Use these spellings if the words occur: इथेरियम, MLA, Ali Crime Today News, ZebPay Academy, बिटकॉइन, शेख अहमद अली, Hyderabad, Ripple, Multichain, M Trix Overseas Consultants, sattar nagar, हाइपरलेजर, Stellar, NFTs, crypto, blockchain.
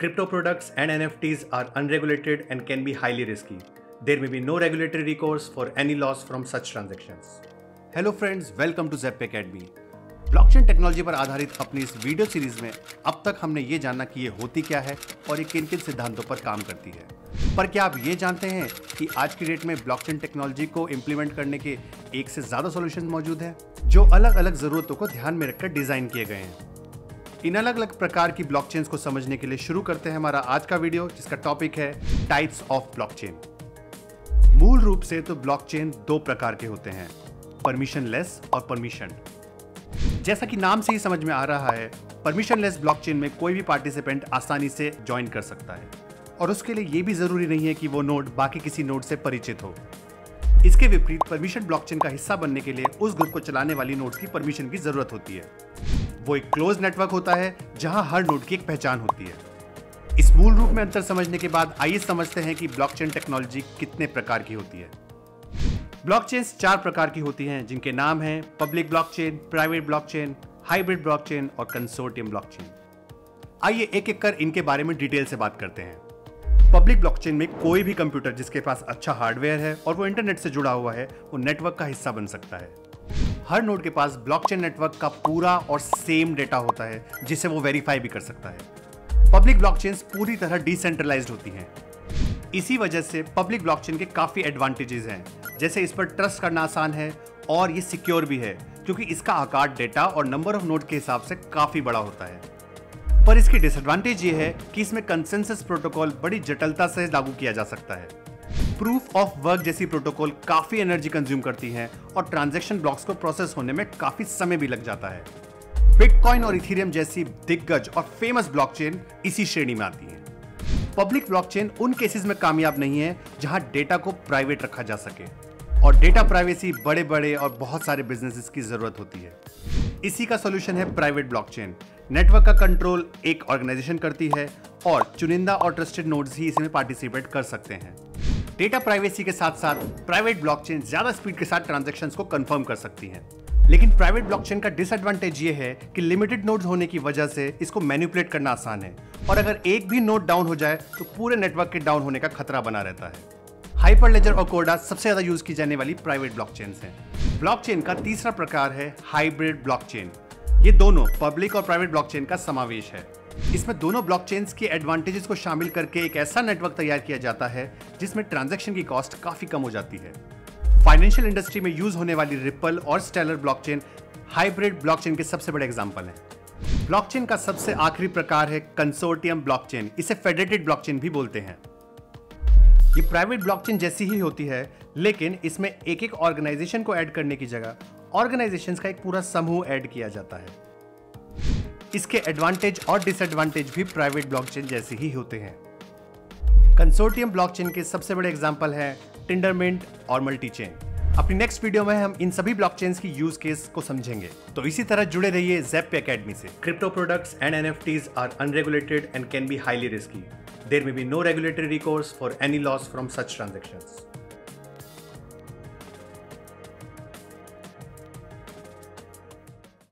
Crypto products and NFTs are unregulated and can be highly risky. There may be no regulatory recourse for any loss from such transactions. Hello friends, welcome to ZebPay Academy. Blockchain technology पर आधारित अपनी इस video series में अब तक हमने ये जाना कि ये होती क्या है और ये किन किन सिद्धांतों पर काम करती है। पर क्या आप ये जानते हैं कि आज की डेट में ब्लॉकचेन टेक्नोलॉजी को इम्प्लीमेंट करने के एक से ज़्यादा सॉल्यूशन मौजूद हैं जो अलग अलग ज़रूरतों को ध्यान में रखकर डिज़ाइन किए गए हैं। इन अलग अलग प्रकार की ब्लॉकचेन्स को समझने के लिए शुरू करते हैं हमारा आज का वीडियो, जिसका टॉपिक है टाइप्स ऑफ ब्लॉकचेन। मूल रूप से तो ब्लॉकचेन दो प्रकार के होते हैं, परमिशनलेस और परमिशन। जैसा कि नाम से ही समझ में आ रहा है, परमिशनलेस ब्लॉकचेन में कोई भी पार्टिसिपेंट आसानी से ज्वाइन कर सकता है और उसके लिए ये भी ज़रूरी नहीं है कि वो नोड बाकी किसी नोड से परिचित हो। इसके विपरीत परमिशन ब्लॉकचेन का हिस्सा बनने के लिए उस ग्रुप को चलाने वाली नोड्स की परमिशन की ज़रूरत होती है। वो एक क्लोज नेटवर्क होता है जहाँ हर नोड की एक पहचान होती है। इस मूल रूप में अंतर समझने के बाद आइए समझते हैं कि ब्लॉकचेन टेक्नोलॉजी कितने प्रकार की होती है। ब्लॉकचेन्स चार प्रकार की होती हैं, जिनके नाम हैं public blockchain, private blockchain, hybrid blockchain और कंसोर्टियम ब्लॉकचेन। आइए एक एक कर इनके बारे में डिटेल से बात करते हैं। पब्लिक ब्लॉकचेन में कोई भी कंप्यूटर जिसके पास अच्छा हार्डवेयर है और वो इंटरनेट से जुड़ा हुआ है, वो नेटवर्क का हिस्सा बन सकता है। हर नोड के पास ब्लॉकचेन नेटवर्क का पूरा और सेम डेटा होता है, जिसे वो वेरीफाई भी कर सकता है। पब्लिक ब्लॉकचेन्स पूरी तरह डिसेंट्रलाइज्ड होती हैं। इसी वजह से पब्लिक ब्लॉकचेन के काफ़ी एडवांटेजेस हैं, जैसे इस पर ट्रस्ट करना आसान है और ये सिक्योर भी है क्योंकि इसका आकार डेटा और नंबर ऑफ नोड के हिसाब से काफ़ी बड़ा होता है। पर इसकी डिसएडवांटेज ये है कि इसमें कंसेंसस प्रोटोकॉल बड़ी जटिलता से लागू किया जा सकता है। प्रूफ ऑफ वर्क जैसी प्रोटोकॉल काफ़ी एनर्जी कंज्यूम करती हैं और ट्रांजैक्शन ब्लॉक्स को प्रोसेस होने में काफ़ी समय भी लग जाता है। बिटकॉइन और इथेरियम जैसी दिग्गज और फेमस ब्लॉकचेन इसी श्रेणी में आती हैं। पब्लिक ब्लॉकचेन उन केसेस में कामयाब नहीं है जहां डेटा को प्राइवेट रखा जा सके, और डेटा प्राइवेसी बड़े बड़े और बहुत सारे बिजनेसेस की जरूरत होती है। इसी का सॉल्यूशन है प्राइवेट ब्लॉकचेन। नेटवर्क का कंट्रोल एक ऑर्गेनाइजेशन करती है और चुनिंदा और ट्रस्टेड नोड्स ही इसमें पार्टिसिपेट कर सकते हैं। डेटा प्राइवेसी के साथ साथ प्राइवेट ब्लॉकचेन ज़्यादा स्पीड के साथ ट्रांजैक्शंस को कंफर्म कर सकती हैं। लेकिन प्राइवेट ब्लॉकचेन का डिसएडवांटेज ये है कि लिमिटेड नोड्स होने की वजह से इसको मैनिपुलेट करना आसान है, और अगर एक भी नोड डाउन हो जाए तो पूरे नेटवर्क के डाउन होने का खतरा बना रहता है। हाइपरलेजर और कोडा सबसे ज़्यादा यूज़ की जाने वाली प्राइवेट ब्लॉकचेन्स हैं। ब्लॉकचेन का तीसरा प्रकार है हाइब्रिड ब्लॉकचेन। ये दोनों पब्लिक और प्राइवेट ब्लॉकचेन का समावेश है। इसमें दोनों ब्लॉकचेन्स के एडवांटेजेस को शामिल करके एक ऐसा नेटवर्क तैयार किया जाता है जिसमें ट्रांजैक्शन की कॉस्ट काफ़ी कम हो जाती है। फाइनेंशियल इंडस्ट्री में यूज़ होने वाली रिपल और स्टेलर ब्लॉकचेन हाइब्रिड ब्लॉकचेन के सबसे बड़े एग्जाम्पल हैं। ब्लॉकचेन का सबसे आखिरी प्रकार है कंसोर्टियम ब्लॉकचेन। इसे फेडरेटेड ब्लॉकचेन भी बोलते हैं। ये प्राइवेट ब्लॉकचेन जैसी ही होती है, लेकिन इसमें एक एक ऑर्गेनाइजेशन को ऐड करने की जगह ऑर्गेनाइजेशंस का एक पूरा समूह ऐड किया जाता है। इसके एडवांटेज और डिसएडवांटेज भी प्राइवेट ब्लॉकचेन जैसे ही होते हैं। कंसोर्टियम ब्लॉकचेन के सबसे बड़े एग्जांपल हैं टेंडरमिंट और मल्टीचेन। अपनी नेक्स्ट वीडियो में हम इन सभी ब्लॉकचेन्स की यूज केस को समझेंगे, तो इसी तरह जुड़े रहिए ZebPay Academy से। Crypto products and NFTs are unregulated and can be highly risky. There may be no regulatory recourse for any loss from such transactions.